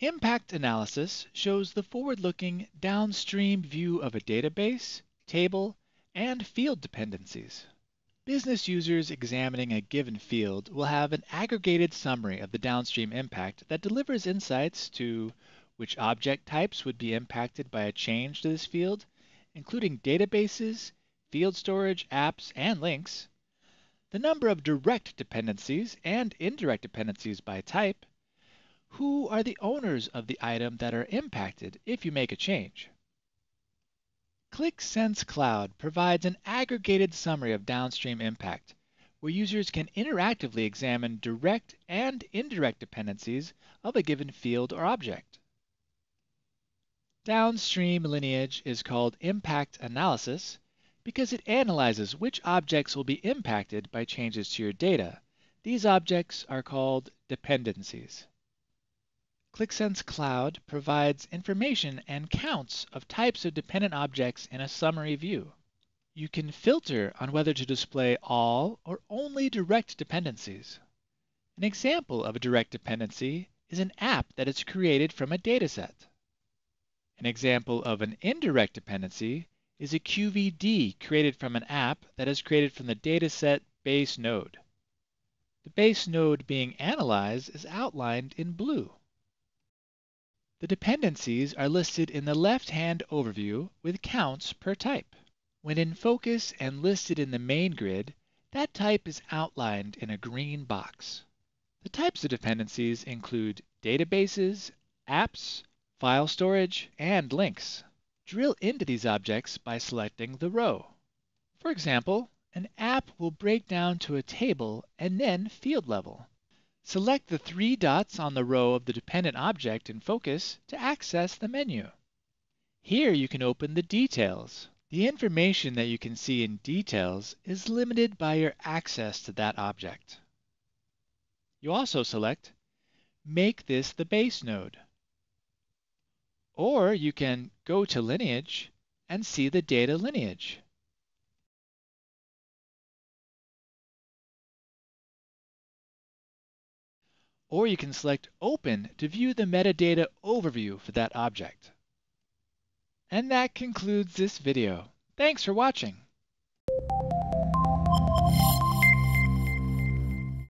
Impact analysis shows the forward-looking downstream view of a database, table, and field dependencies. Business users examining a given field will have an aggregated summary of the downstream impact that delivers insights to which object types would be impacted by a change to this field, including databases, field storage, apps, and links, the number of direct dependencies and indirect dependencies by type, who are the owners of the item that are impacted if you make a change. Qlik Sense Cloud provides an aggregated summary of downstream impact, where users can interactively examine direct and indirect dependencies of a given field or object. Downstream lineage is called impact analysis because it analyzes which objects will be impacted by changes to your data. These objects are called dependencies. Qlik Sense Cloud provides information and counts of types of dependent objects in a summary view. You can filter on whether to display all or only direct dependencies. An example of a direct dependency is an app that is created from a dataset. An example of an indirect dependency is a QVD created from an app that is created from the dataset base node. The base node being analyzed is outlined in blue. The dependencies are listed in the left-hand overview with counts per type. When in focus and listed in the main grid, that type is outlined in a green box. The types of dependencies include databases, apps, file storage, and links. Drill into these objects by selecting the row. For example, an app will break down to a table and then field level. Select the three dots on the row of the dependent object in focus to access the menu. Here you can open the details. The information that you can see in details is limited by your access to that object. You also select Make this the base node. Or you can go to Lineage and see the data lineage. Or you can select Open to view the metadata overview for that object. And that concludes this video. Thanks for watching.